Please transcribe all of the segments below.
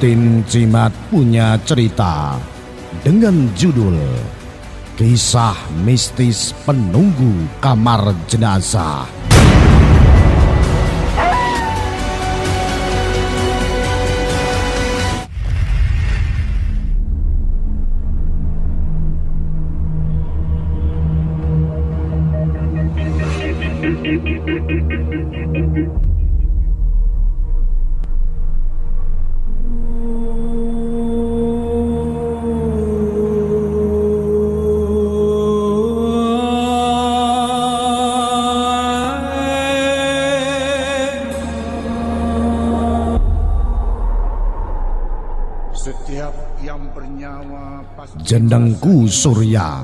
Tin Cimat punya cerita dengan judul Kisah Mistis Penunggu Kamar Jenazah. Jenengku Surya,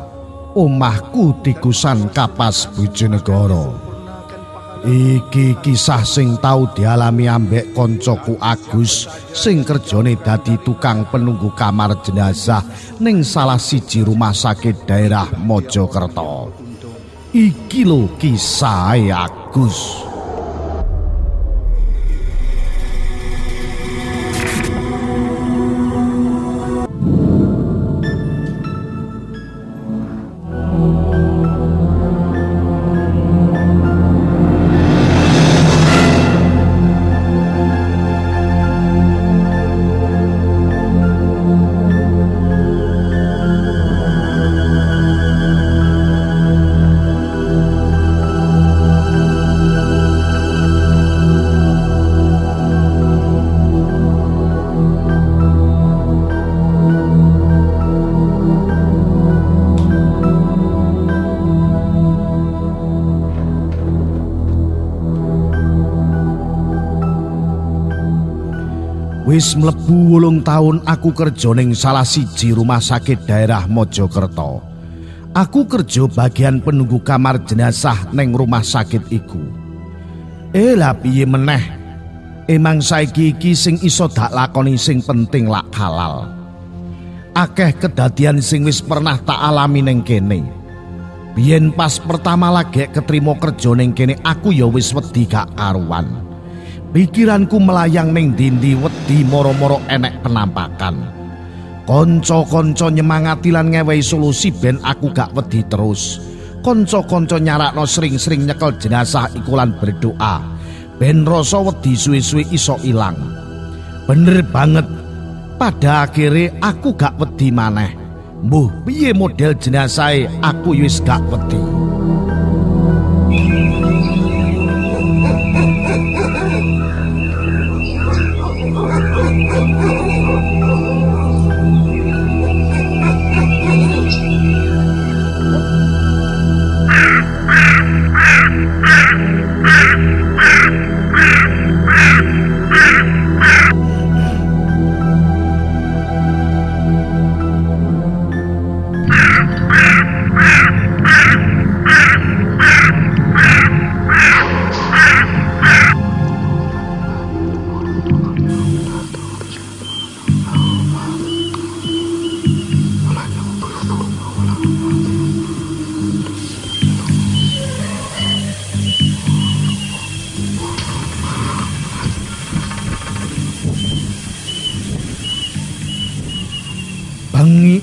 omahku tikusan kapas Bojonegoro. Iki kisah sing tau dialami ambek koncoku Agus sing kerjane dadi tukang penunggu kamar jenazah ning salah siji rumah sakit daerah Mojokerto. Iki lho kisahe Agus. Wis mlebu 8 tahun aku kerja ning salah siji rumah sakit daerah Mojokerto. Aku kerja bagian penunggu kamar jenazah ning rumah sakit iku. Lah piye meneh? Emang saiki iki sing iso dak lakoni sing penting lak halal. Akeh kedadian sing wis pernah tak alami ning kene. Biyen pas pertama lagi ketrimo kerja ning kene aku ya wis wedi gak karuan. Pikiranku melayang ning dindi wedi moro-moro enek penampakan. Konco-konco nyemangati lan ngewehi solusi ben aku gak wedi terus. Konco-konco nyarakno sering-sering nyekel jenazah iku lan berdoa ben rasa wedi suwe-suwe iso ilang. Bener banget. Pada akhirnya aku gak wedi maneh. Mbuh piye model jenazah aku wis gak wedi.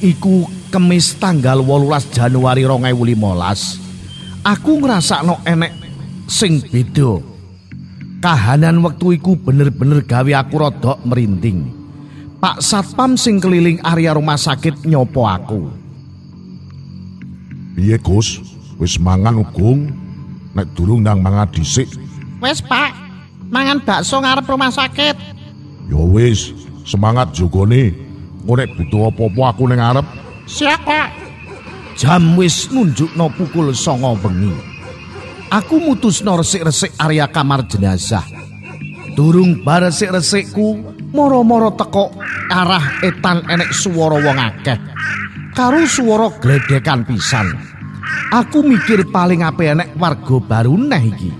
Iku Kemis tanggal 18 Januari 2015. Aku ngrasakno enek sing beda. Kahanan wektu iku bener-bener gawe aku rodok merinding. Pak Satpam sing keliling area rumah sakit nyopo aku. Piye Gus, wis mangan ugung? Nek durung nang mangan dhisik. Wis Pak, mangan bakso ngarep rumah sakit. Ya wis, semangat jogone. Ngorek butuh apa-apa aku ning ngarep. Siap Pak. Jam wis nunjukno pukul 09.00 bengi. Aku mutusno resik-resik area kamar jenazah. Durung bar resik-resikku, moro-moro teko arah etan enek swara wong akeh. Karo swara gledekan pisan. Aku mikir paling ape enek warga baru neh iki.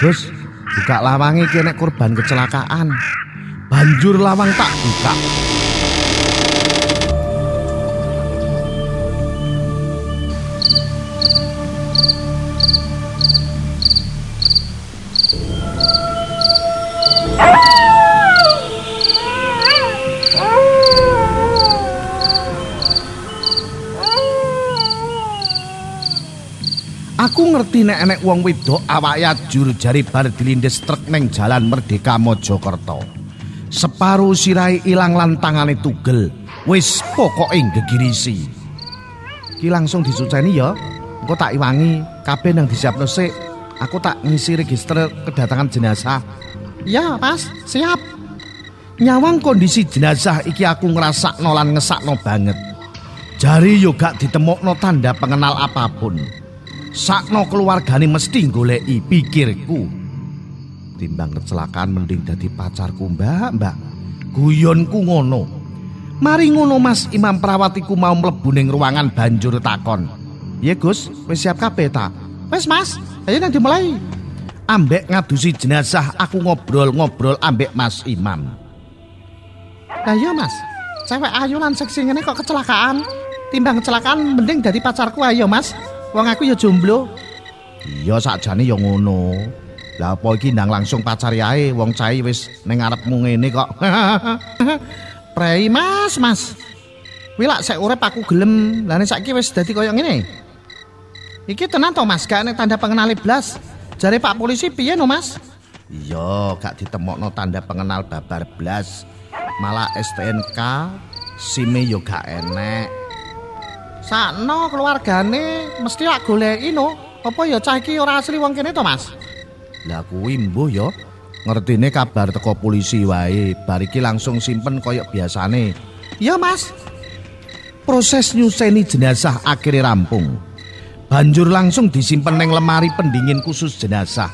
Terus buka lawangi kene korban kecelakaan. Banjur lawang tak buka. Aku ngerti nek-nek wong wedok awake ajur jari bar dilindes truk neng Jalan Merdeka Mojokerto. Separuh sirai ilang lan tangane tugel. Wis pokoke gegirisi. Ki langsung disuceni ya. Engko tak iwangi kabeh nang disiapno sik. Aku tak ngisi register kedatangan jenazah. Ya, Mas, siap. Nyawang kondisi jenazah iki aku ngrasakno lan ngesakno banget. Jari yo gak ditemokno tanda pengenal apapun. Sakno keluargane mesti goleki, pikirku. Timbang kecelakaan mending dadi pacarku mbak. Guyonku ngono. Mari ngono Mas Imam perawatiku mau mlebu ning ruangan banjur takon. Ya Gus, wis siap kabeh ta? Wis Mas, ayo nang dimulai. Ambek ngadusi jenazah aku ngobrol-ngobrol ambek Mas Imam. Lah ya Mas, cewek ayu lan seksi ngene kok kecelakaan. Timbang kecelakaan mending dadi pacarku ayo Mas. Wong aku ya jomblo. Iya sakjane ya ngono. Lah apa iki ndang langsung pacari ae wong cai wis ning ngarepmu ngene kok. Prei Mas. Kuwi lak sek urip aku gelem. Lah nek saiki wis dadi koyo ngene. Iki tenan to Mas, gak nek tanda pengenal blas. Jare Pak Polisi piye no Mas? Iya, gak ditemokno tanda pengenal babar blas. Malah STNK, SIM-e yo gak enek. Sakno keluargane mesti lak goleki no. Apa ya cah iki ora asli wong kene to, Mas? Lah kuwi mbuh ya. Ngertine kabar teko polisi wae, bar iki langsung simpen koyok biasane. Ya, Mas. Proses nyuseni jenazah akhire rampung. Banjur langsung disimpen ning lemari pendingin khusus jenazah.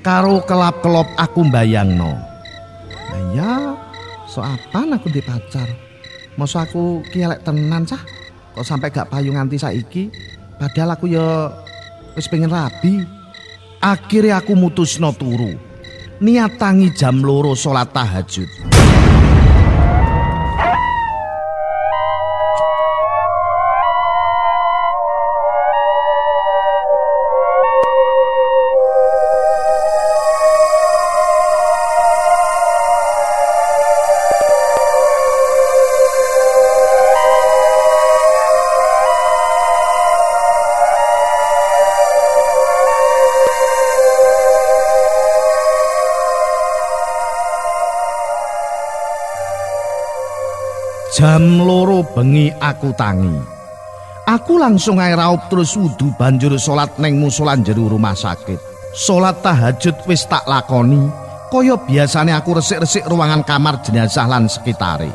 Karo kelap-kelop aku mbayangno. Lah ya, so apaan aku di pacar? Masa aku ki elek tenan cah? Kok sampai gak payu nganti saiki, padahal aku ya wis pengen rabi. Akhirnya aku mutusno turu. Niatangi jam 2 salat tahajud. Jam 2 bengi aku tangi. Aku langsung ae raup terus wudu banjur salat neng musola jero rumah sakit. Salat tahajud wis tak lakoni, kaya biasane aku resik-resik ruangan kamar jenazah lan sekitare.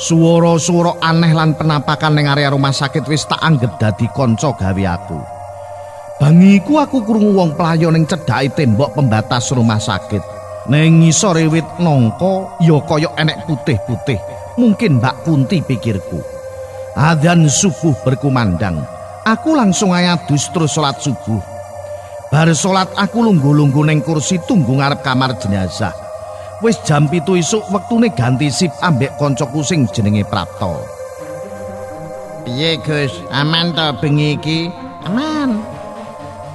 Suara-suara aneh lan penampakan neng area rumah sakit wis tak anggap dadi kanca gawe aku. Bengiku aku krungu wong playo ning cedhake tembok pembatas rumah sakit. Neng ngisor wit nongko ya kaya enek putih-putih. Mungkin Mbak Kunti pikirku. Adzan subuh berkumandang. Aku langsung ayadus terus sholat subuh. Bar sholat aku lunggu-lunggu neng kursi tunggu ngarep kamar jenazah. Wis jam 7 isuk wektune ganti sip ambek koncoku sing jenenge Prapto. Piye Gus, aman to bengi iki? Aman.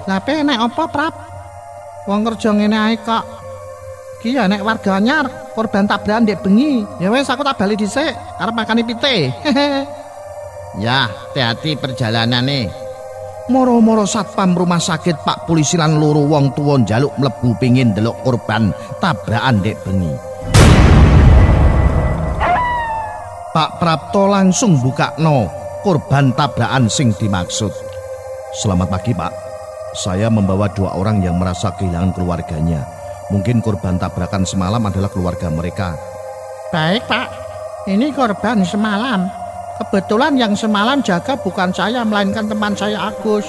Lah pe nek apa Prap? Wong kerja ngene ae kok. Ki ya nek warga anyar korban tabrakan ndek bengi. Ya wes aku tak bali dhisik arep makani pite. Ya, hati-hati perjalanane. Moro-moro satpam rumah sakit, Pak Polisi lan loro wong tuwa njaluk mlebu pengin ndelok korban tabrakan ndek bengi. Pak Prapto langsung bukakno korban tabrakan sing dimaksud. Selamat pagi, Pak. Saya membawa 2 orang yang merasa kehilangan keluarganya. Mungkin korban tabrakan semalam adalah keluarga mereka. Baik Pak, ini korban semalam. Kebetulan yang semalam jaga bukan saya, melainkan teman saya Agus.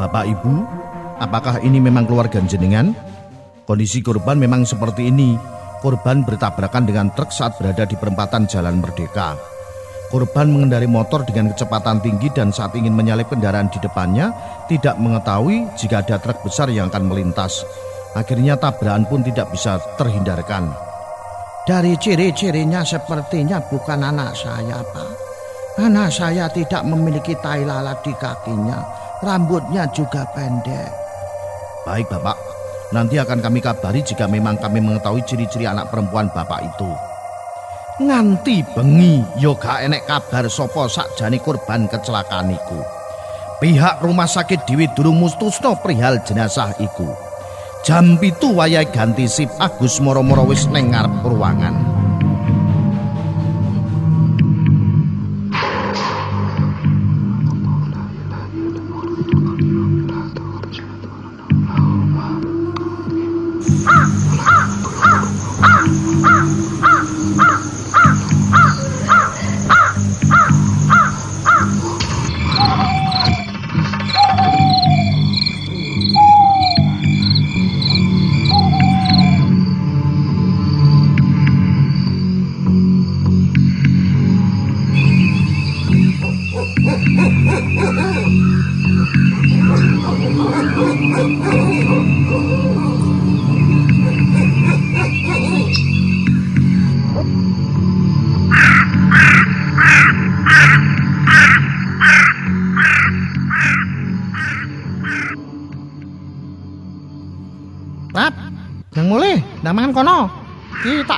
Bapak Ibu, apakah ini memang keluarga jenengan? Kondisi korban memang seperti ini. Korban bertabrakan dengan truk saat berada di perempatan Jalan Merdeka. Korban mengendari motor dengan kecepatan tinggi dan saat ingin menyalip kendaraan di depannya, tidak mengetahui jika ada truk besar yang akan melintas. Akhirnya tabrakan pun tidak bisa terhindarkan. Dari ciri-cirinya sepertinya bukan anak saya, Pak. Anak saya tidak memiliki tai lalat di kakinya. Rambutnya juga pendek. Baik, Bapak. Nanti akan kami kabari jika memang kami mengetahui ciri-ciri anak perempuan bapak itu. Nganti bengi yo gak enek kabar sopo sakjane korban kecelakaan iku. Pihak rumah sakit Dewi durung mustusno perihal jenazah iku. Jam 7 wayahe ganti sip Agus moro-moro wis ning ngarep ruangan.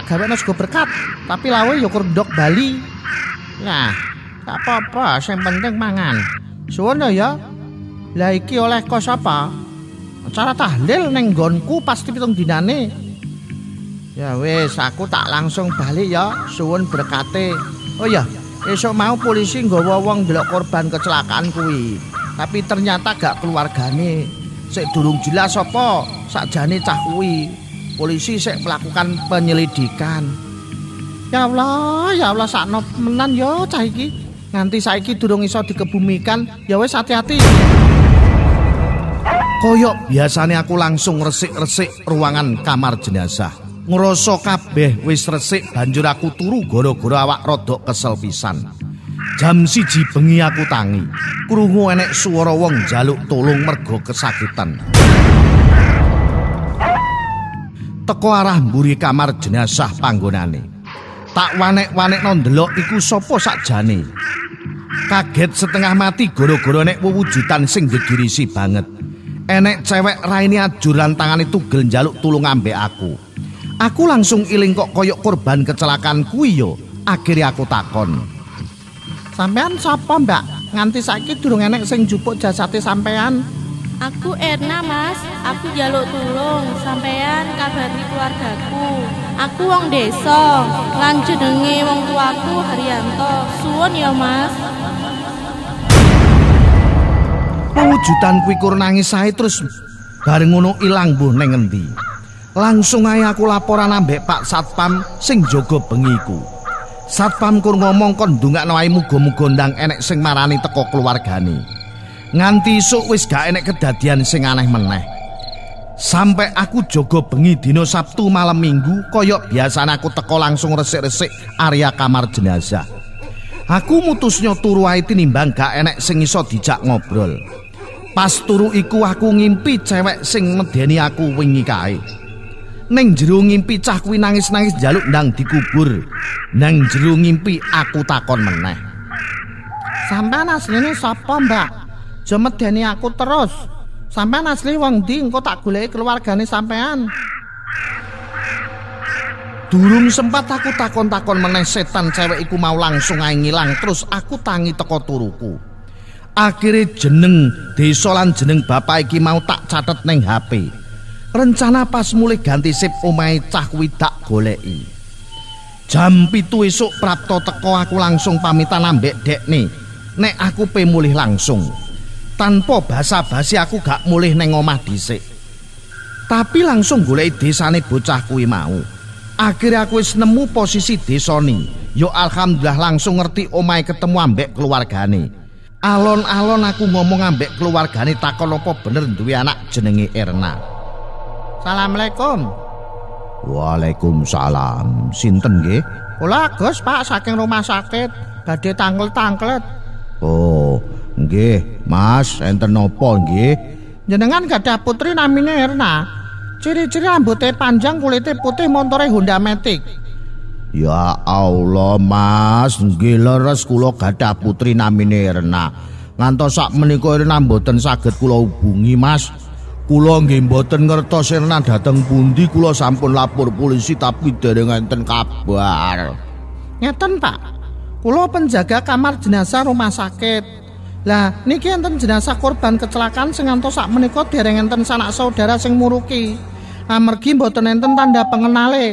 Gawene sego berkat, tapi lawe yo kerdok Bali. Nah, gak apa-apa, sing penting mangan. Suwun ya. Lah iki oleh kos apa? Acara tahlil ning nggonku pasti 7 dinane. Ya wis, aku tak langsung balik ya. Suwun berkate. Oh ya, esok mau polisi nggawa wong delok korban kecelakaan kuwi. Tapi ternyata gak keluargane. Sik durung jelas apa sakjane cah kuwi. Polisi sik melakukan penyelidikan. Ya Allah sakno menan ya cah iki. Nganti saiki durung iso dikebumikan, ya wis hati-hati. Koyok biasanya aku langsung resik-resik ruangan kamar jenazah. Ngrasa kabeh wis resik banjur aku turu gara-gara awak rodok kesel pisan. Jam 1 bengi aku tangi. Krungu enek swara wong njaluk tolong mergo kesakitan. Teko arah mburi kamar jenazah panggonane. Tak wanek-wanekno ndelok iku sapa sakjane. Kaget setengah mati gara-gara nek wujudan sing gegirisi banget. Enek cewek raine ajur lan tangane tugel njaluk tulung ambek aku. Aku langsung iling kok koyok korban kecelakaan kuwi yo. Akhire aku takon. Sampean sapa, Mbak? Nganti saiki durung enek sing njupuk jasate sampean. Aku Erna, Mas. Aku jaluk tulung sampean kabari keluargaku. Aku wong desa, lan jenenge wong tuaku Haryanto. Suwun ya, Mas. Wujudan kuwi kur nangis sae terus bareng ngono ilang mbuh ning ngendi. Langsung ae aku laporan ambek Pak Satpam sing jaga bengiku. Satpam kur ngomong kon ndongakno ae muga-muga ndang enek sing marani teko keluargane. Nganti isuk wis gak enek kedadian sing aneh meneh. Sampai aku jaga bengi dina Sabtu malam Minggu, koyok biasane aku teko langsung resik-resik area kamar jenazah. Aku mutusnya turu ae tinimbang gak enek sing iso dijak ngobrol. Pas turu iku aku ngimpi cewek sing medeni aku wingi kae. Ning jero ngimpi cah kuwi nangis-nangis njaluk ndang dikubur. Nang jero ngimpi aku takon meneh. Sampeyan asline sapa, Mbak? Jemedeni aku terus. Sampean asli wong ndi? Engko tak goleki keluargane sampean. Durung sempat aku takon-takon meneh setan cewek iku mau langsung ae ngilang terus aku tangi teko turuku. Akhire jeneng desa lan jeneng bapak iki mau tak catet ning HP. Rencana pas mulih ganti sip omahe cah kuwi tak goleki. Jam 7 esuk prapto teko aku langsung pamitan ambek dekne. Nek aku pe mulih langsung. Tanpa basa-basi aku gak mulih neng omah dhisik. Tapi langsung golek desane bocah kuwi mau. Akhirnya aku wis nemu posisi desane. Yo alhamdulillah langsung ngerti omahe ketemu ambek keluargane. Alon-alon aku ngomong ambek keluargane takon opo bener duwe anak jenenge Erna. Assalamualaikum. Waalaikumsalam. Sinten nggih? Kula Agus, Pak, saking rumah sakit badhe tangkel-tangklet. Oh, nggih, Mas, enten napa nggih? Jenengan gadah putri namine Erna. Ciri-ciri rambutnya panjang, kulitnya putih, montore Honda Matic. Ya Allah, Mas, nggih leres kula gadah putri namine Erna. Ngantos sak menika Erna mboten saged kula hubungi, Mas. Kula nggih mboten ngertos Erna dateng pundi, kula sampun lapor polisi tapi dereng enten kabar. Ngeten, Pak. Kula penjaga kamar jenazah rumah sakit. Lah niki enten jenazah korban kecelakaan sing ngantos sak menika dereng enten sanak saudara sing muruki. Amargi mboten enten tanda pengenale.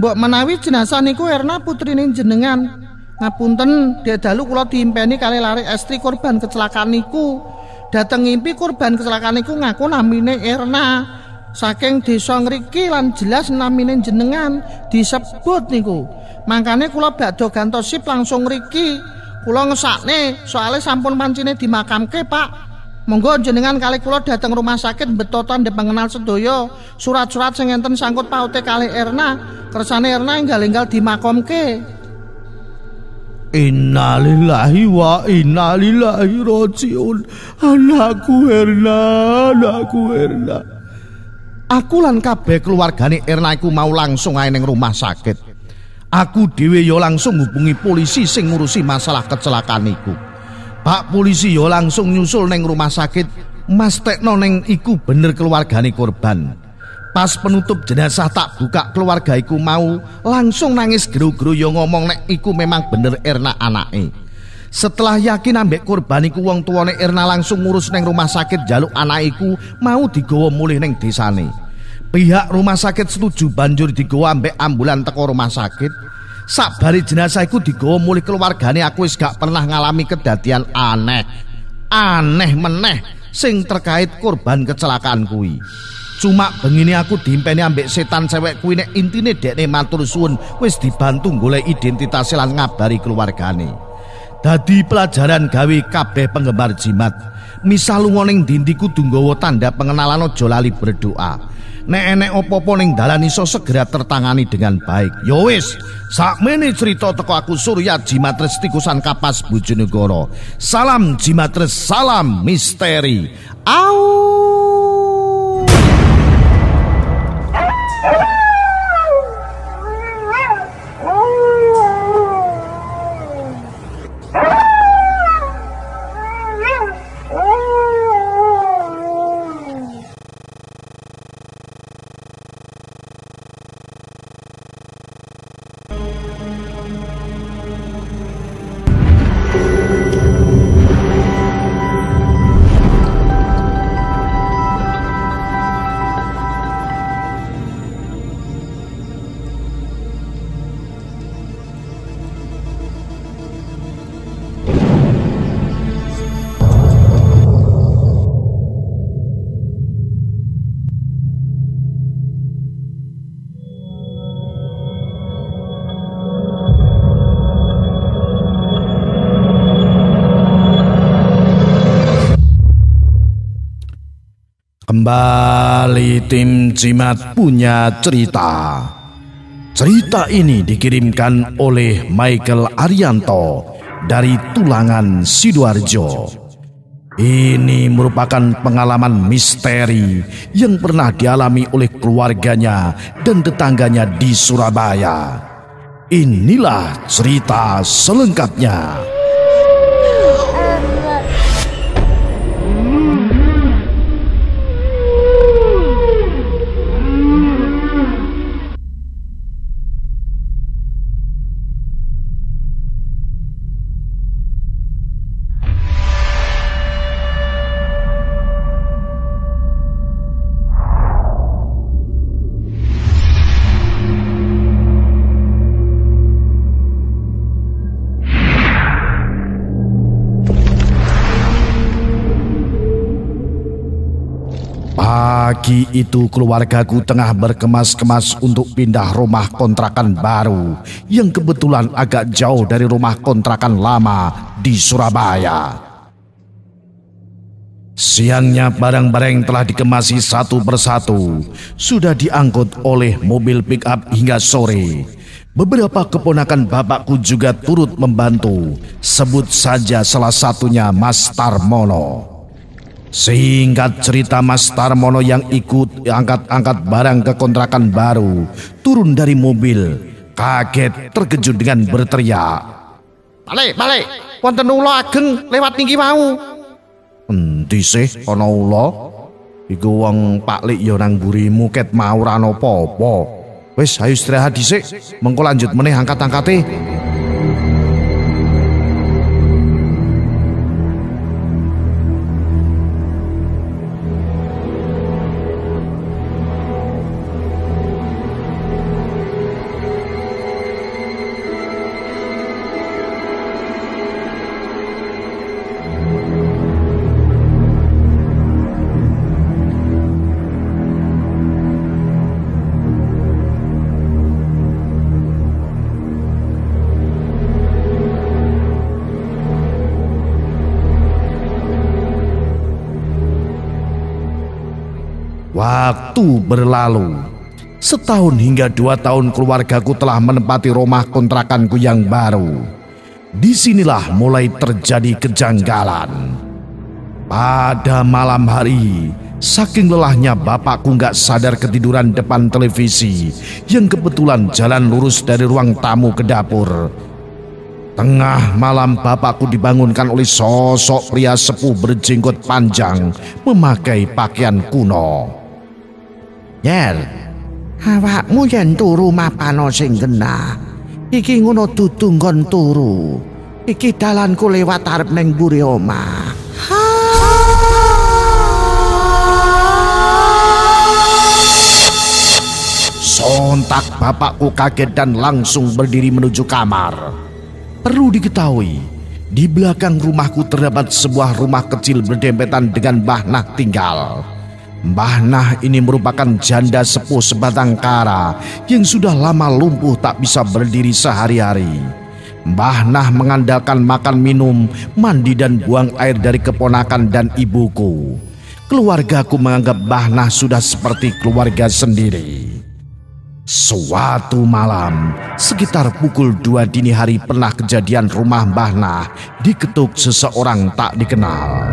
Mbok menawi jenazah niku Erna putrine jenengan. Ngapunten, dalu kula diimpeni kali lare estri korban kecelakaan niku. Dateng ngimpi korban kecelakaan niku ngaku namine Erna saking desa ngriki lan jelas namine jenengan disebut niku. Mangkane kula badhe gantos sip langsung ngriki. Kula ngesakne soalnya sampun pancine dimakamke, Pak. Monggo jenengan kali kula dateng rumah sakit beto tandhe pengenal sedaya surat-surat sing enten sangkut paute kali Erna. Kersane Erna enggal-enggal dimakamke. Innalillahi wa inna ilaihi raji'un. Anakku Erna. Aku lan kabeh keluargane Erna iku mau langsung ae ning rumah sakit. Aku dhewe yo langsung hubungi polisi sing ngurusi masalah kecelakaan iku. Pak polisi yo langsung nyusul ning rumah sakit. Mas tekno ning iku bener keluargane korban. Pas penutup jenazah tak buka keluarga iku mau langsung nangis geru-geru yo ngomong nek iku memang bener Erna anake. Setelah yakin ambek korban iku wong tuane Erna langsung ngurus neng rumah sakit jaluk anak iku mau digawa mulih neng desane. Pihak rumah sakit setuju banjur digawa ambek ambulan teko rumah sakit. Sabari jenazah iku digawa mulih keluargane aku wis gak pernah ngalami kedadian aneh meneh sing terkait korban kecelakaan kuwi. Cuma begini aku diimpeni ambek setan cewek kuwi nek intine dekne matur suwun wis dibantu golek identitas lan ngabari keluargane. Dadi pelajaran gawe kabeh penggemar jimat. Misal lunga ning ndi-ndi kudu nggawa tanda pengenalan, aja lali berdoa. Nek enek apa-apa ning dalan iso segera tertangani dengan baik. Yo wis, sakmene cerita teko aku Surya Jimatres tikusan kapas Bojonegoro. Salam Jimatres, salam misteri. Au. Kembali tim Jimat punya cerita. Cerita ini dikirimkan oleh Michael Arianto dari Tulangan, Sidoarjo. Ini merupakan pengalaman misteri yang pernah dialami oleh keluarganya dan tetangganya di Surabaya. Inilah cerita selengkapnya. Pagi itu keluargaku tengah berkemas-kemas untuk pindah rumah kontrakan baru yang kebetulan agak jauh dari rumah kontrakan lama di Surabaya. Siangnya barang-barang telah dikemasi satu persatu, sudah diangkut oleh mobil pick-up hingga sore. Beberapa keponakan bapakku juga turut membantu, sebut saja salah satunya Mas Tarmono. Singkat cerita, Mas Tarmono yang ikut angkat-angkat barang ke kontrakan baru turun dari mobil, kaget terkejut dengan berteriak, "Balik, wonten ula ageng lewat niki mau." "Endi sih ana ula?" Iku wong paklik ya nang burimu ket mau ra napa-apa. Wis ayo istirahat dhisik, mengko lanjut meneh angkat-angkate. Waktu berlalu, setahun hingga 2 tahun keluargaku telah menempati rumah kontrakanku yang baru. Disinilah mulai terjadi kejanggalan. Pada malam hari, saking lelahnya bapakku nggak sadar ketiduran depan televisi yang kebetulan jalan lurus dari ruang tamu ke dapur. Tengah malam bapakku dibangunkan oleh sosok pria sepuh berjenggot panjang memakai pakaian kuno. Yer, awakmu yen turu mapano sing genah. Iki ngono dudu nggon turu. Iki dalanku lewat arep ning mburi omah. Sontak bapakku kaget dan langsung berdiri menuju kamar. Perlu diketahui, di belakang rumahku terdapat sebuah rumah kecil berdempetan dengan Mbah Nah tinggal. Mbah Nah ini merupakan janda sepuh sebatang kara yang sudah lama lumpuh tak bisa berdiri sehari-hari. Mbah Nah mengandalkan makan minum, mandi dan buang air dari keponakan dan ibuku. Keluargaku menganggap Mbah Nah sudah seperti keluarga sendiri. Suatu malam, sekitar pukul 2 dini hari pernah kejadian rumah Mbah Nah diketuk seseorang tak dikenal.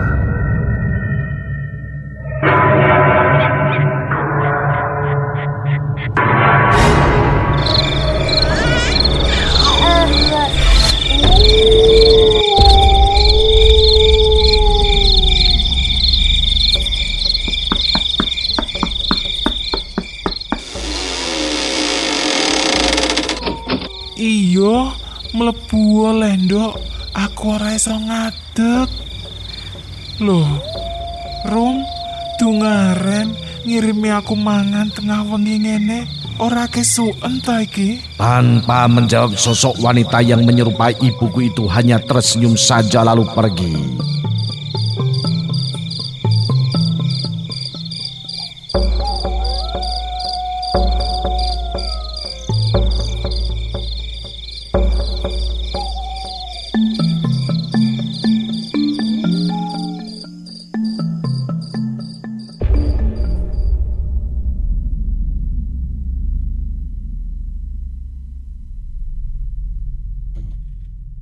Iyo, mlebu oleh ndok, aku ora iso ngadeg. Loh, Rum, dungaren ngirimi aku mangan tengah wengi ngene, ora kesuwen ta iki? Tanpa menjawab, sosok wanita yang menyerupai ibuku itu hanya tersenyum saja lalu pergi.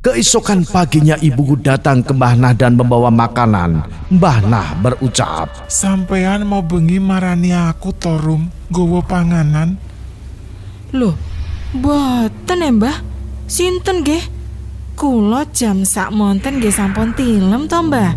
Keesokan paginya ibuku datang ke Mbah Nah dan membawa makanan. Mbah Nah berucap, "Sampean mau bengi marani aku torum, gowo panganan." "Loh, boten Mbah. Sinten nggih? Kula jam sak monten nggih sampun tilem to, Mbah."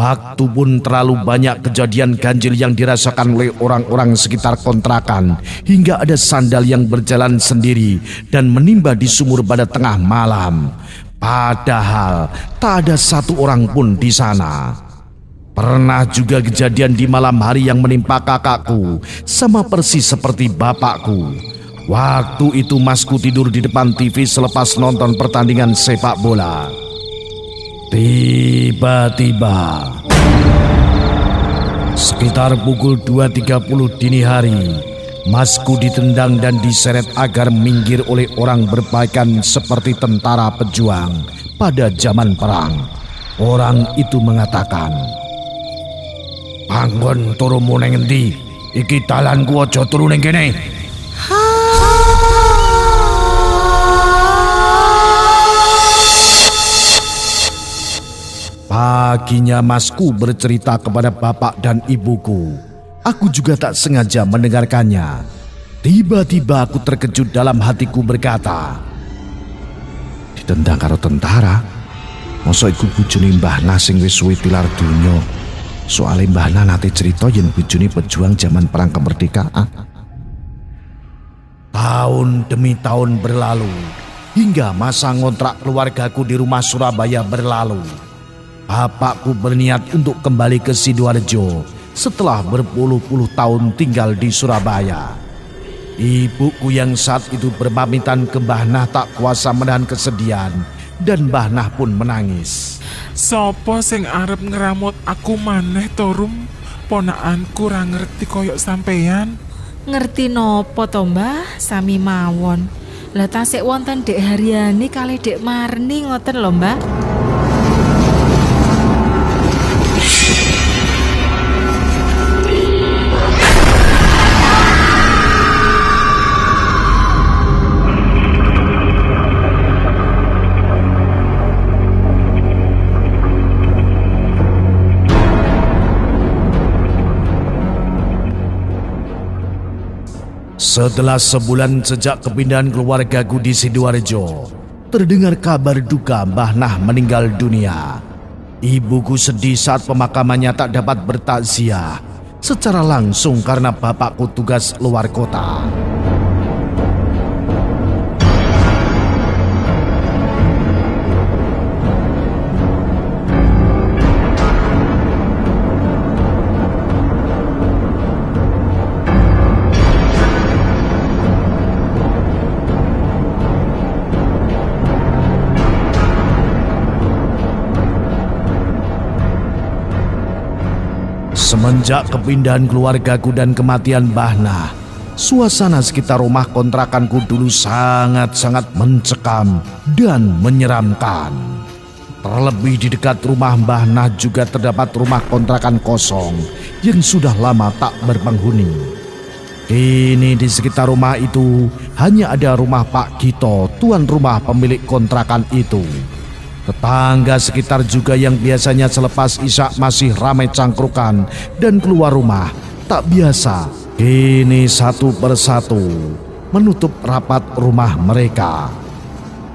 Waktu pun terlalu banyak kejadian ganjil yang dirasakan oleh orang-orang sekitar kontrakan, hingga ada sandal yang berjalan sendiri dan menimba di sumur pada tengah malam. Padahal tak ada satu orang pun di sana. Pernah juga kejadian di malam hari yang menimpa kakakku, sama persis seperti bapakku. Waktu itu masku tidur di depan TV selepas nonton pertandingan sepak bola. Tiba-tiba, sekitar pukul 2.30 dini hari, masku ditendang dan diseret agar minggir oleh orang berpakaian seperti tentara pejuang pada zaman perang. Orang itu mengatakan, "Panggon turumu neng endi, iki dalanku aja turu neng kene." Paginya masku bercerita kepada bapak dan ibuku. Aku juga tak sengaja mendengarkannya. Tiba-tiba aku terkejut dalam hatiku berkata, ditendang karo tentara? Mosok iku bujune Mbah Nah sing wis suwe tilar donya. Soale Mbah Nah nate cerita yen bujune pejuang zaman perang kemerdekaan. Tahun demi tahun berlalu hingga masa ngontrak keluargaku di rumah Surabaya berlalu. Bapakku berniat untuk kembali ke Sidoarjo setelah berpuluh-puluh tahun tinggal di Surabaya. Ibuku yang saat itu berpamitan ke Mbah Nah tak kuasa menahan kesedihan dan Mbah Nah pun menangis. Sopo sing arep ngeramut aku maneh torum, ponakanku ra ngerti koyok sampeyan. Ngerti nopo to Mbah, sami mawon. Lah tasik wonten Dek Haryani kali Dek Marni ngoten lho Mbah. Setelah sebulan sejak kepindahan keluargaku di Sidoarjo, terdengar kabar duka Mbah Nah meninggal dunia. Ibuku sedih saat pemakamannya tak dapat bertakziah secara langsung karena bapakku tugas luar kota. Semenjak kepindahan keluargaku dan kematian Mbah Nah, suasana sekitar rumah kontrakanku dulu sangat-sangat mencekam dan menyeramkan. Terlebih di dekat rumah Mbah Nah juga terdapat rumah kontrakan kosong yang sudah lama tak berpenghuni. Kini di sekitar rumah itu hanya ada rumah Pak Gito, tuan rumah pemilik kontrakan itu. Tetangga sekitar juga yang biasanya selepas isya masih ramai cangkrukan dan keluar rumah tak biasa, kini satu persatu menutup rapat rumah mereka.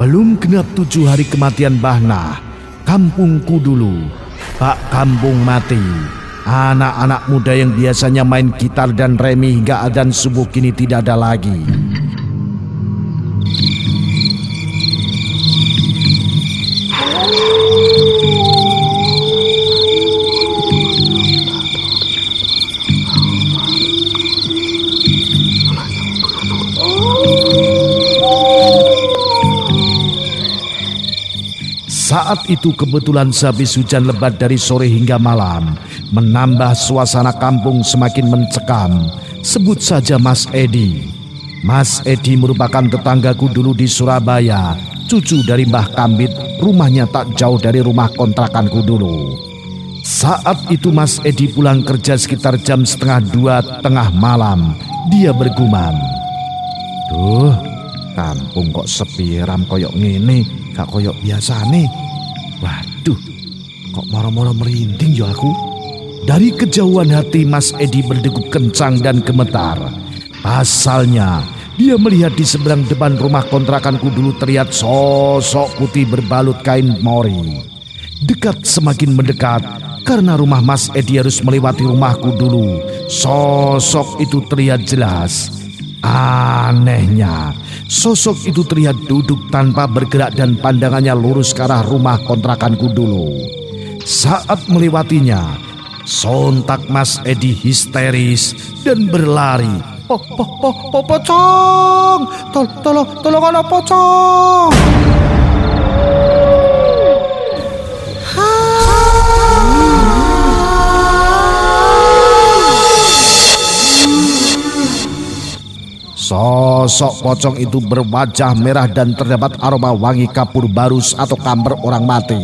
Belum genap 7 hari kematian Mbah Nah, kampungku dulu, Pak Kampung mati. Anak-anak muda yang biasanya main gitar dan remi hingga adzan subuh kini tidak ada lagi. Saat itu kebetulan sehabis hujan lebat dari sore hingga malam, menambah suasana kampung semakin mencekam. Sebut saja Mas Edi. Mas Edi merupakan tetanggaku dulu di Surabaya, cucu dari Mbah Kambit, rumahnya tak jauh dari rumah kontrakanku dulu. Saat itu Mas Edi pulang kerja sekitar jam 1:30 tengah malam. Dia bergumam, "Duh, kampung kok sepi ram koyok ngene, gak koyok biasa nih. Waduh, kok moro-moro merinding ya aku." Dari kejauhan hati Mas Edi berdegup kencang dan gemetar. Pasalnya, dia melihat di seberang depan rumah kontrakanku dulu terlihat sosok putih berbalut kain mori. Dekat semakin mendekat, karena rumah Mas Edi harus melewati rumahku dulu. Sosok itu terlihat jelas. Anehnya, sosok itu terlihat duduk tanpa bergerak dan pandangannya lurus ke arah rumah kontrakanku dulu. Saat melewatinya, sontak Mas Edi histeris dan berlari. Pocong! Tolong ada pocong! Sosok pocong itu berwajah merah dan terdapat aroma wangi kapur barus atau kamper orang mati.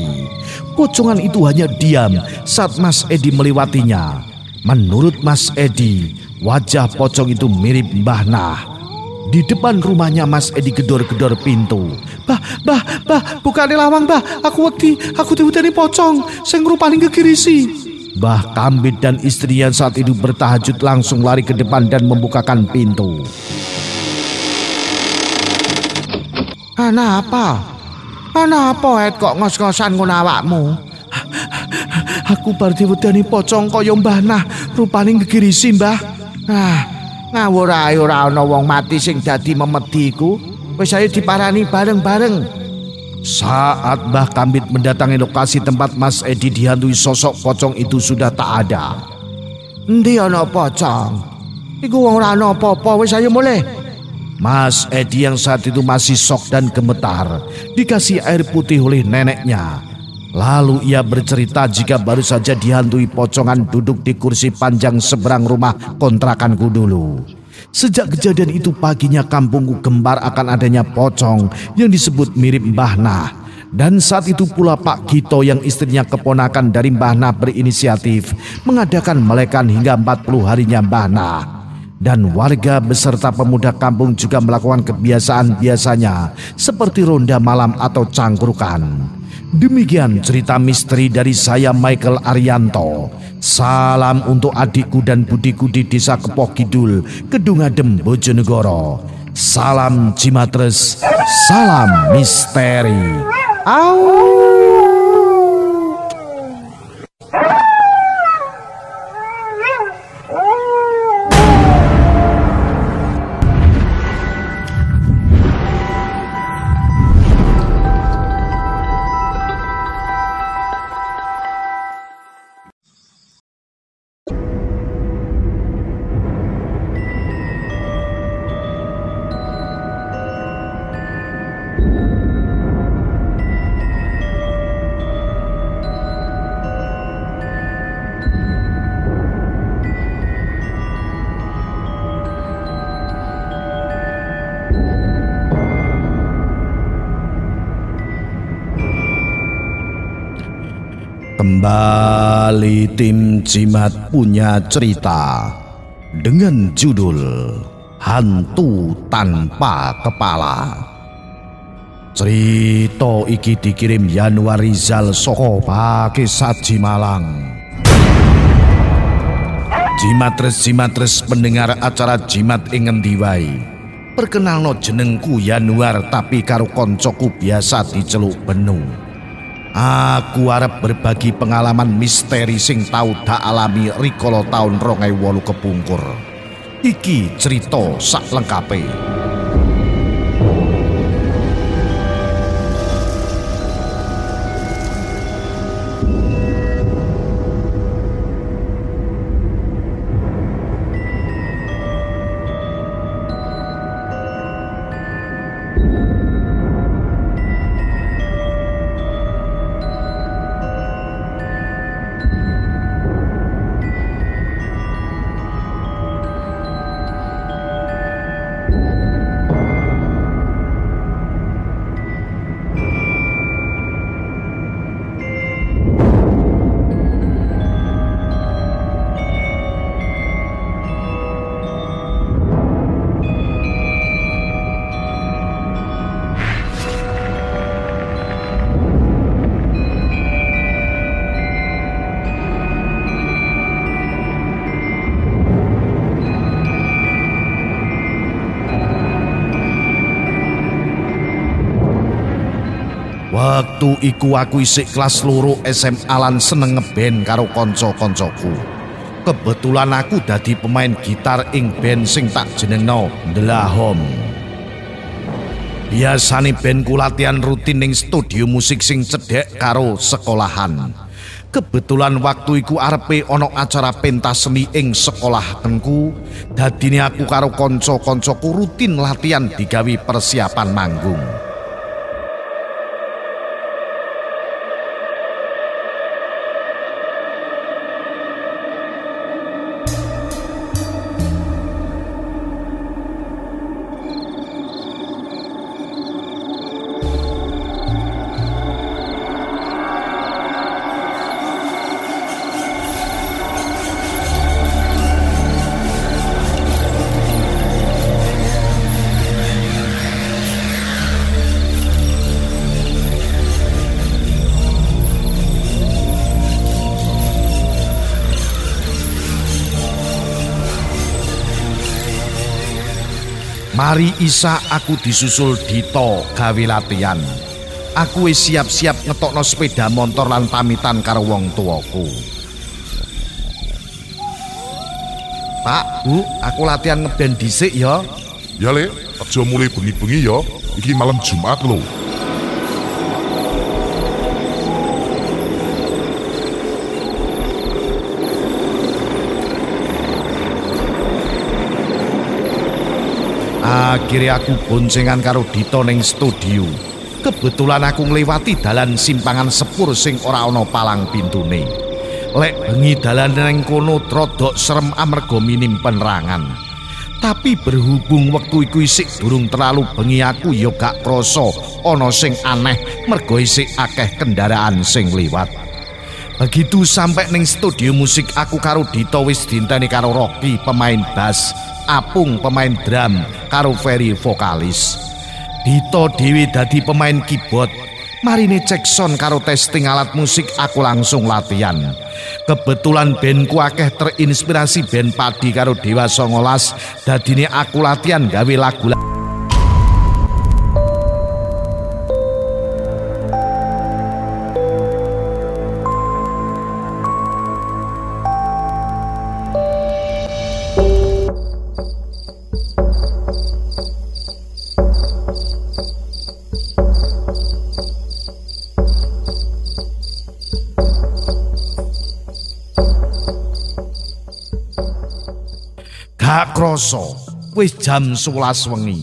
Pocongan itu hanya diam saat Mas Edi melewatinya. Menurut Mas Edi, wajah pocong itu mirip Mbah Nah. Di depan rumahnya Mas Edi gedor-gedor pintu. Bah, bukane lawang, bah. Aku wedi, aku diwedeni pocong sing rupane gegirisi. Mbah Kambit dan istrinya saat itu bertahajud langsung lari ke depan dan membukakan pintu. Ana apa kok ngos-ngosan ngono awakmu? Aku bar diwedeni pocong kaya Mbah Nah, rupane gegirisi, Mbah. Ah, ngawur ae ora ana wong mati sing dadi memedi iku. Wis ayo diparani bareng-bareng. Saat Mbah Kambit mendatangi lokasi tempat Mas Edi dihantui sosok pocong itu sudah tak ada. Endi ana pocong? Iku wong ora ana apa-apa, wis ayo mulih. Mas Edi yang saat itu masih sok dan gemetar dikasih air putih oleh neneknya. Lalu ia bercerita jika baru saja dihantui pocongan duduk di kursi panjang seberang rumah kontrakanku dulu. Sejak kejadian itu paginya kampungku gembar akan adanya pocong yang disebut mirip Mbah Nah. Dan saat itu pula Pak Gito yang istrinya keponakan dari Mbah Nah berinisiatif mengadakan melekan hingga 40 harinya Mbah Nah. Dan warga beserta pemuda kampung juga melakukan kebiasaan biasanya seperti ronda malam atau cangkrukan. Demikian cerita misteri dari saya Michael Arianto. Salam untuk adikku dan budiku di desa Kepoh Kidul, Kedungadem, Bojonegoro. Salam Cimatres, salam misteri. Au. Kembali tim Cimat punya cerita dengan judul Hantu Tanpa Kepala. Cerita iki dikirim Januar Rizal soko pake Saji Malang. Cimatres pendengar acara Cimat ing ngendi wae. Perkenalno jenengku Januar tapi karo koncoku biasa diceluk Benu. Aku arep berbagi pengalaman misteri sing tau tak alami rikala taun 2008 kepungkur. Iki cerita sak lengkape. Waktu iku aku isik kelas loro SMA lan seneng ngeband karo kanca-kancaku. Kebetulan aku dadi pemain gitar ing band sing tak jenengno Delahom. Biasane bandku latihan rutin ning studio musik sing cedhek karo sekolahan. Kebetulan waktu iku arepe ana acara pentas seni ing sekolahanku, dadine aku karo kanca-kancaku rutin latihan digawe persiapan manggung. Mari isa aku disusul Dito gawe latihan. Aku siap-siap ngetokno sepeda motor lan pamitan karo wong tuaku. Pak, Bu, aku latihan ngeband dhisik ya. Ya, Le, aja mulai bengi-bengi ya. Iki malam Jumat lho. Akhirnya aku boncengan karo Dito ning studio. Kebetulan aku ngliwati dalan simpangan sepur sing ora ana palang pintune. Lek bengi dalan ning kono trodok serem amarga minim penerangan. Tapi berhubung wektu iku isih durung terlalu bengi, aku ya gak krasa ana sing aneh merga isih akeh kendaraan sing liwat. Begitu sampai ning studio musik, aku karo Dito wis dinteni karo Rocky pemain bass, Apung pemain drum, karo Ferry vokalis. Dito Dewi dadi pemain keyboard, Marini Jackson karo testing alat musik. Aku langsung latihan. Kebetulan bandku akeh terinspirasi band Padi karo Dewa 19. Dadine aku latihan gawe lagu. Kroso, wis jam 11 wengi.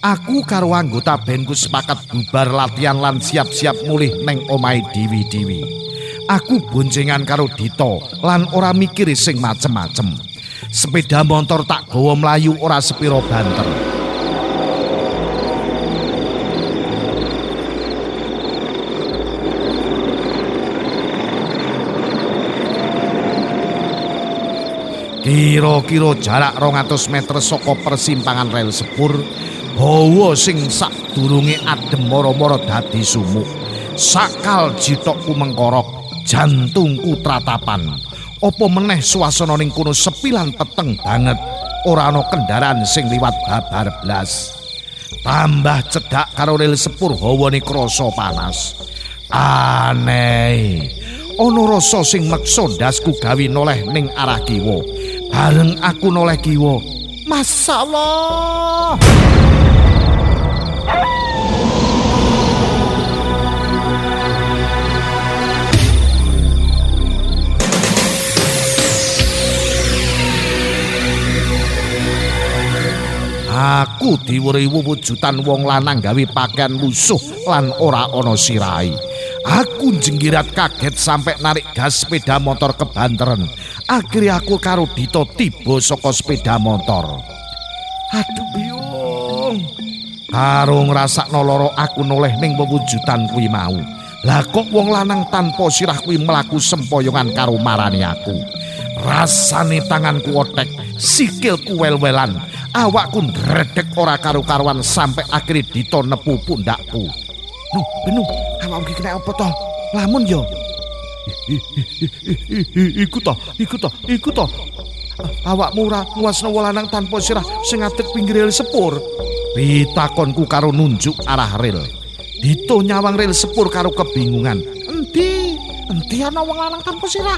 Aku karo anggota bandku sepakat bubar latihan lan siap-siap mulih neng omai Dewi. Aku boncengan karo Dito lan ora mikir sing macem-macem. Sepeda motor tak gawa mlayu ora sepiro banter. Kira-kira jarak 200 meter saka persimpangan rel sepur, hawa sing sadurunge adem moro-moro dadi sumuk. Sakal jithokku mengkorok, jantungku tratapan. Apa meneh suasana ning kono sepi lan peteng banget, ora ana kendaraan sing liwat babar blas. Tambah cedhak karo rel sepur, hawane krasa panas. Aneh. Ono rasa sing meksa ndasku gawe noleh ning arah kiwa. Bareng aku noleh kiwa, masyaallah, aku diweruhi wujudan wong lanang gawe pakaian lusuh lan ora ana sirahe. Aku jenggirat kaget sampai narik gas sepeda motor kebanteren. Akhirnya aku karo Dito tiba saka sepeda motor. Aduh biung. Karo ngrasakno lara aku noleh ning pewujudan kuwi mau. Lah kok wong lanang tanpa sirah kuwi mlaku sempoyongan karo marani aku. Rasane tanganku otek, sikilku wel-welan, awakku ndredeg ora karu-karuan sampai akhirnya Dito nepu pundakku. Nuh, benuh. Awakmu iki kena apa to? Lamun yo. Iku to. Awakmu ora nguasno lanang tanpa sirah sing ngadeg pinggir rel sepur. Pitakonku karo nunjuk arah rel. Dito nyawang rel sepur karo kebingungan. Endi ana wong lanang tanpa sirah?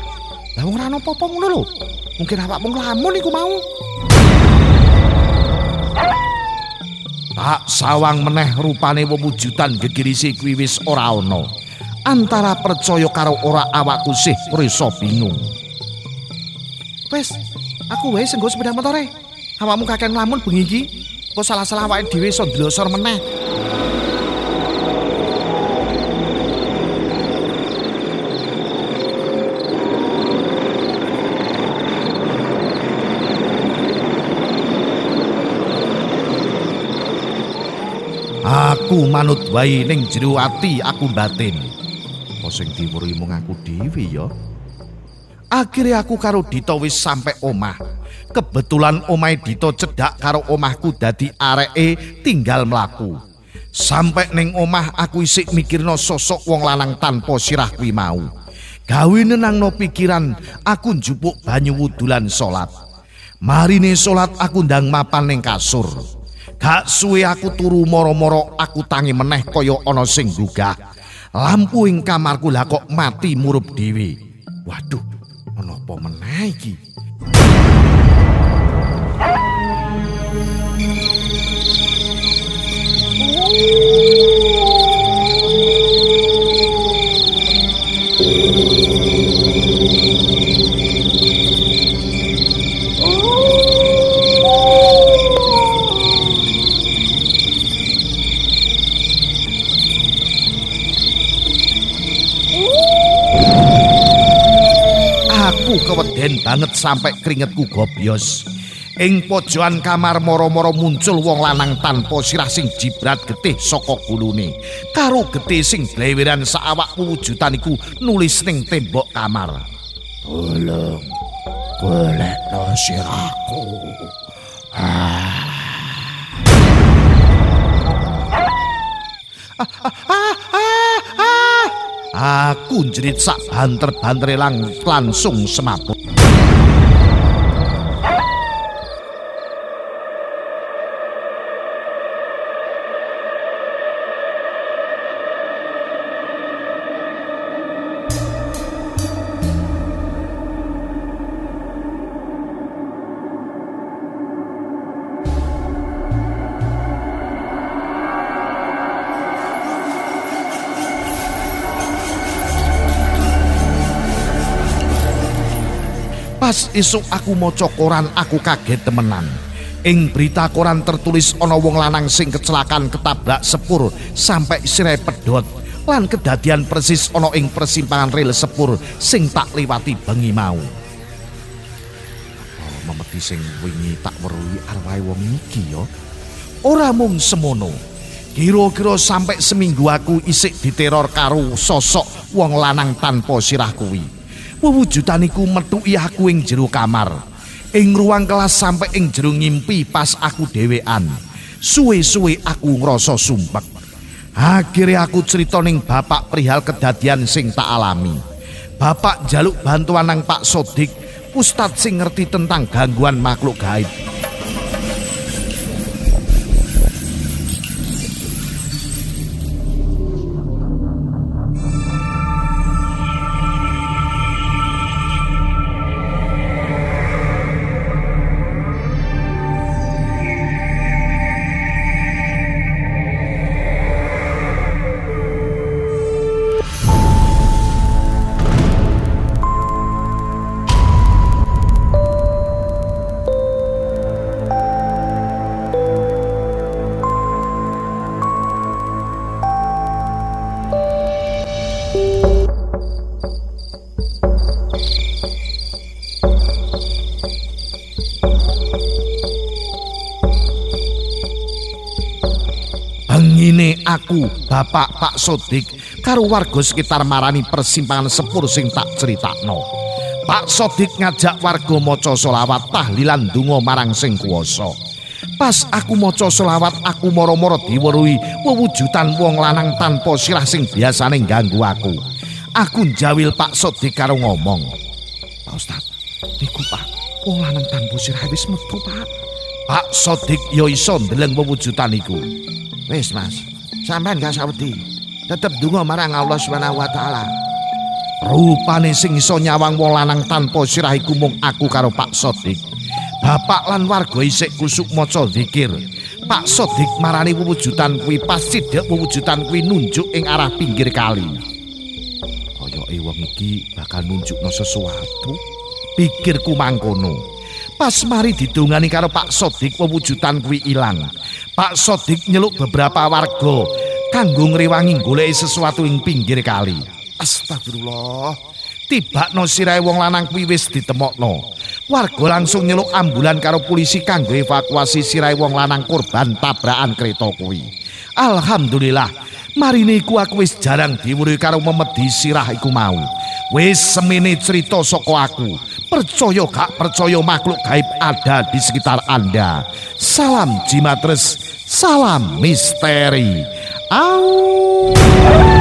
Lah wong ora ana apa-apa ngono lho. Mungkin awakmu lamun iku mau. Tak sawang meneh rupane wewujudan gegirisi kuwi wis ora ana. Antara percaya karo ora awakku sih rasa bingung. Wes, aku wae sing nggo sepeda motore. Awakmu kakean lamun bengi iki, kok salah-salah awake dhewe iso ndlosor meneh. Aku manut wae ning jero ati aku batin. Apa sing diweruhi mung aku dhewe ya. Akhire aku karo Dito wis sampe omah. Kebetulan omahe Dito cedhak karo omahku dadi areke tinggal mlaku. Sampai ning omah aku isik mikirno sosok wong lanang tanpa sirah kuwi mau. Gawe nenangno pikiran, aku njupuk banyu wudulan salat. Marine salat aku ndang mapan ning kasur. Gak suwe aku turu moro-moro aku tangi meneh kaya ana sing nggugah. Lampu ing kamarku lah kok mati murup dhewe. Waduh, menapa meneh iki? Keweden banget sampai keringetku gobyos. Ing pojokan kamar moro-moro muncul wong lanang tanpa sirah sing jibrat getih saka gulune. Karo getih sing bleweran saawak wujudan iku nulis ning tembok kamar. Tolong golekno sirahku. Aku njerit sak banter-bantere langsung semaput. Pas esuk aku maca koran aku kaget temenan. Ing berita koran tertulis ana wong lanang sing kecelakaan ketabrak sepur sampai sirahe pedhot. Lan kedadian persis ana ing persimpangan rel sepur sing tak liwati bengi mau. Oh, memeti sing wingi tak weruhi arwahe wong iki ya. Ora mung semono. Kira-kira sampai seminggu aku isik diteror karo sosok wong lanang tanpa sirah kuwi. Wujudaniku metuki aku ing jero kamar. Ing ruang kelas sampai ing jero ngimpi pas aku dhewean. Suwe-suwe aku ngrasa sumpek. Akhire aku crita ning bapak perihal kedadian sing tak alami. Bapak njaluk bantuan nang Pak Sodik, ustad sing ngerti tentang gangguan makhluk gaib. Aku, bapak, Pak Sodik, karo warga sekitar marani persimpangan sepur sing tak critakno. Pak Sodik ngajak warga maca selawat tahlilan donga marang sing kuwasa. Pas aku maca selawat aku moro-moro diweruhi wewujudan wong lanang tanpa sirah sing biasane ganggu aku. Aku njawil Pak Sodik karo ngomong, "Pak Ustad, niku Pak, wong lanang tanpa sirah wis metu Pak." Pak Sodik ya iso ndeleng wewujudan iku. "Wis Mas, sampean gak sawedi, tetep donga marang Allah Subhanahu wa taala." Rupane sing iso nyawang wong lanang tanpa sirah iku mung aku karo Pak Sodik. Bapak lan warga isik kusuk maca zikir. Pak Sodik marani wujudan kuwi pas cedhek wujudan kuwi nunjuk ing arah pinggir kali. Koyoke wong iki bakal nunjukno sesuatu, pikirku mangkono. Pas mari didongani karo Pak Sodik wewujudan kuwi ilang. Pak Sodik nyeluk beberapa warga kanggo ngrewangi goleki sesuatu ing pinggir kali. Astagfirullah. Tibakno sirahe wong lanang kuwi wis ditemokno. Warga langsung nyeluk ambulan karo polisi kanggo evakuasi sirahe wong lanang korban tabrakan kereta kuwi. Alhamdulillah, marine iku aku wis jarang diwuri karo memedi sirah iku mau. Wis semene cerita saka aku. Percaya gak percaya makhluk gaib ada di sekitar Anda. Salam Jimatres, salam misteri. Au.